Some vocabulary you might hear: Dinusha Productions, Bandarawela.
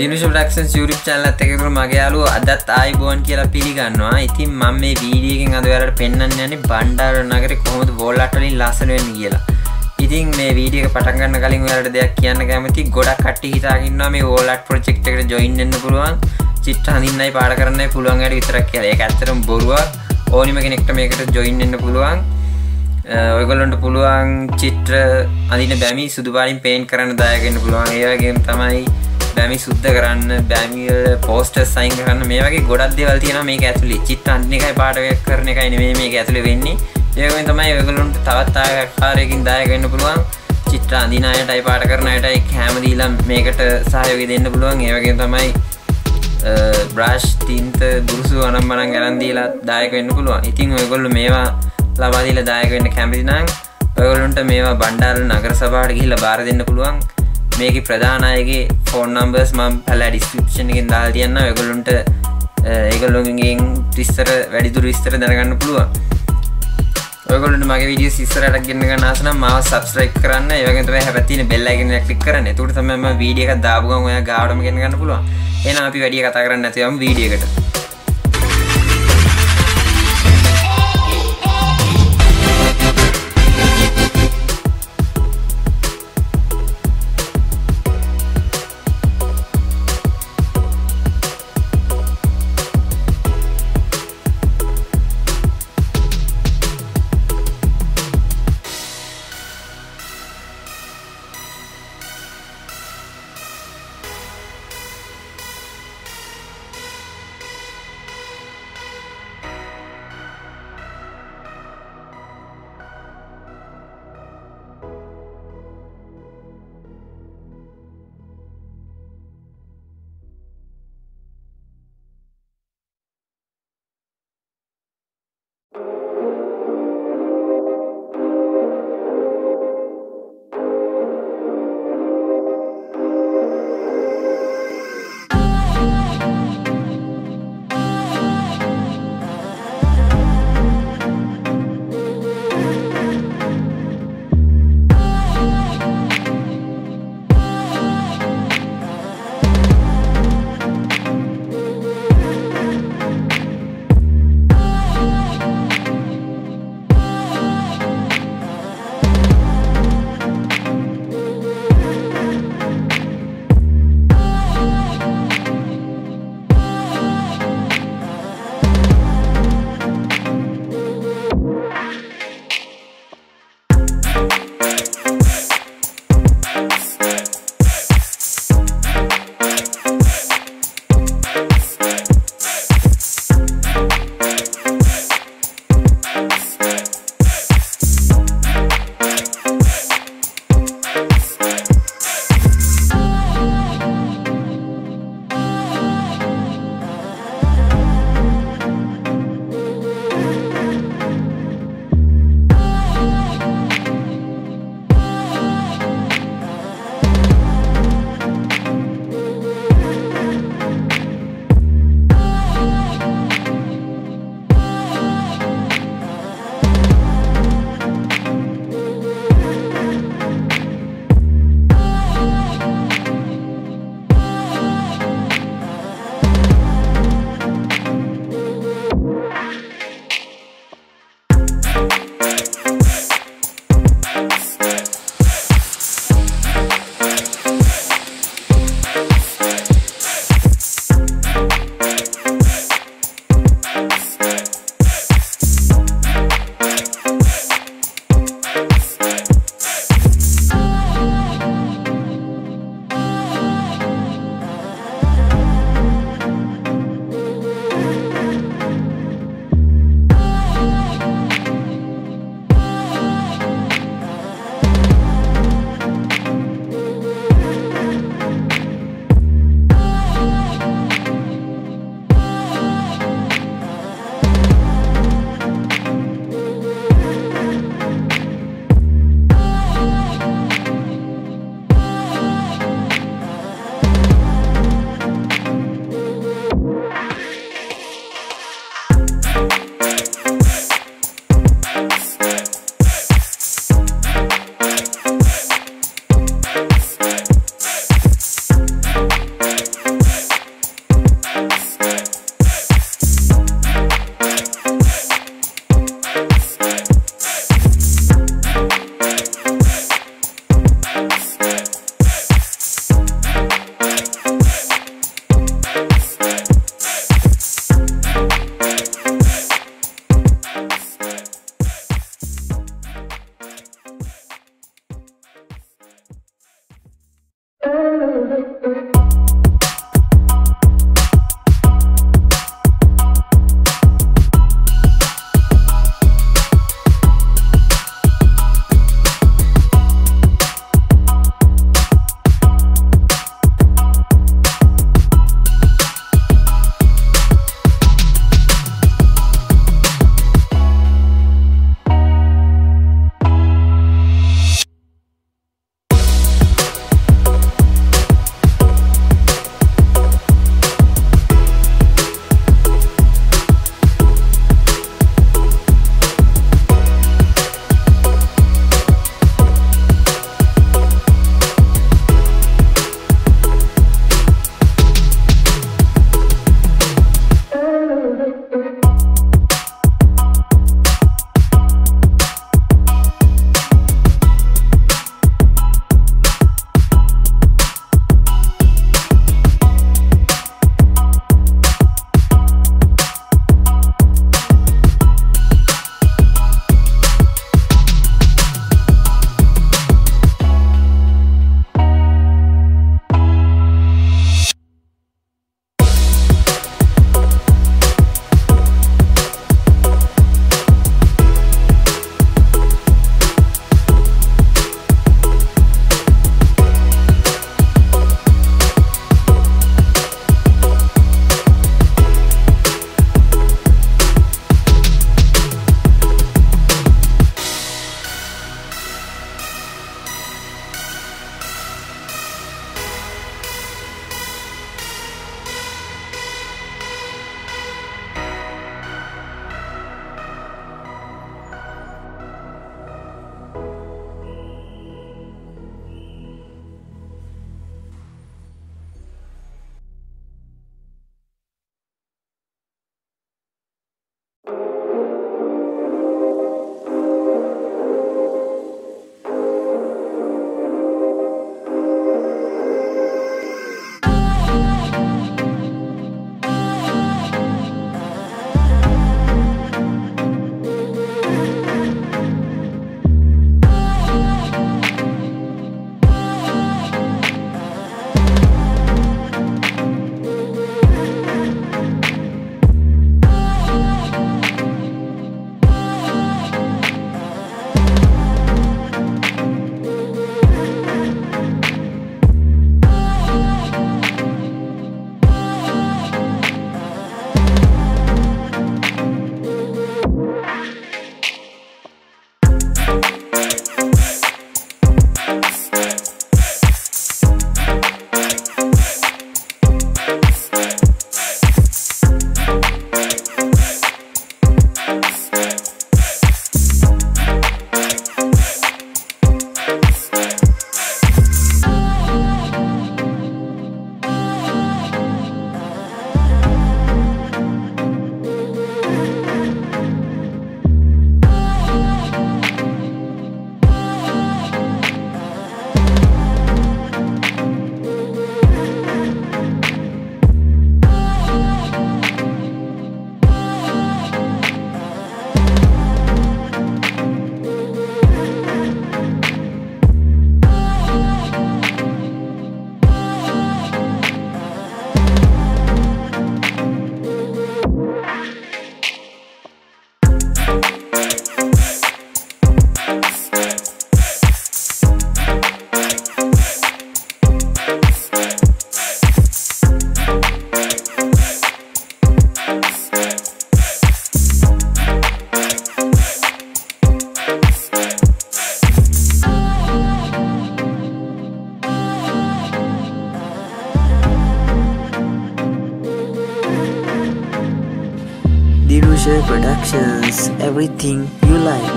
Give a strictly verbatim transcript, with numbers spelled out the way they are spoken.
Dinusha Productions YouTube channel එකත් එක්ක මගේ යාළුව අදත් ආයිබෝන් කියලා පිළිගන්නවා. ඉතින් මම මේ වීඩියෝ එකෙන් අද ඔයාලට පෙන්වන්න යන්නේ බණ්ඩාර නගරේ කොහොමද වෝල් ආට් වලින් ලස්සන වෙන්නේ කියලා. ඉතින් මේ වීඩියෝ එක පටන් ගන්න කලින් ඔයාලට දෙයක් කියන්න කැමතියි. ගොඩක් කට්ටිය හිතාගෙන ඉන්නවා මේ වෝල් ආට් ප්‍රොජෙක්ට් එකට join වෙන්න පුළුවන්. චිත්‍ර හඳින්නයි පාඩ කරන්නයි පුළුවන් ඇයි විතරක් කියලා. ඒක ඇත්තටම බොරුවක්. ඕනිම කෙනෙක්ට මේකට join වෙන්න පුළුවන්. ඔයගොල්ලන්ට පුළුවන් චිත්‍ර අඳින බැමි සුදු පාටින් paint කරන්න දායකෙන්න පුළුවන්. ඒ වගේම තමයි බැමි සුද්ධ කරන්න, බැමි වල poster sign කරන්න මේ වගේ ගොඩක් දේවල් තියෙනවා මේක ඇතුලේ. චිත්‍ර අඳින එකයි පාඩක කරන එකයි නෙමෙයි මේක ඇතුලේ වෙන්නේ. ඒ වගේම තමයි ඔයගොල්ලන්ට තවත් ආකාරයකින් දායක වෙන්න පුළුවන්. චිත්‍ර අඳින අයටයි පාඩ කරන අයටයි කැම දීලා මේකට සහයෝගය දෙන්න පුළුවන්. ඒ වගේම තමයි brush, tint, බුරුසු අනම්මනම් ගණන් දීලා දායක වෙන්න පුළුවන්. ඉතින් ඔයගොල්ලෝ මේවා ලබා දීලා දායක වෙන්න කැමති නම් ඔයගොල්ලන්ට මේවා බණ්ඩාර නගර සභාවට ගිහිල්ලා බාර දෙන්න පුළුවන්. මේකේ ප්‍රධාන අයගේ ෆෝන් නම්බර්ස් මම පළලා ඩිස්ක්‍රිප්ෂන් එකෙන් දාලා තියන්න. ඔයගොල්ලන්ට ඒගොල්ලෝගෙන් විස්තර වැඩිදුර විස්තර දැනගන්න පුළුවන්. ඔයගොල්ලන්ට මගේ වීඩියෝස් ඉස්සරහට ගෙන්න ගන්න ආස නම් මාව subscribe කරන්න. ඒ වගේම තමයි හැබැයි තියෙන bell icon එක click කරන්න. එතකොට තමයි මම වීඩියෝ එකක් දාපු ගමන් ඔයා ගාවටම ගෙන්න ගන්න පුළුවන්. එහෙනම් අපි වැඩි කතා කරන්නේ නැතුව යමු වීඩියෝ එකට. Dinusha Productions, everything you like.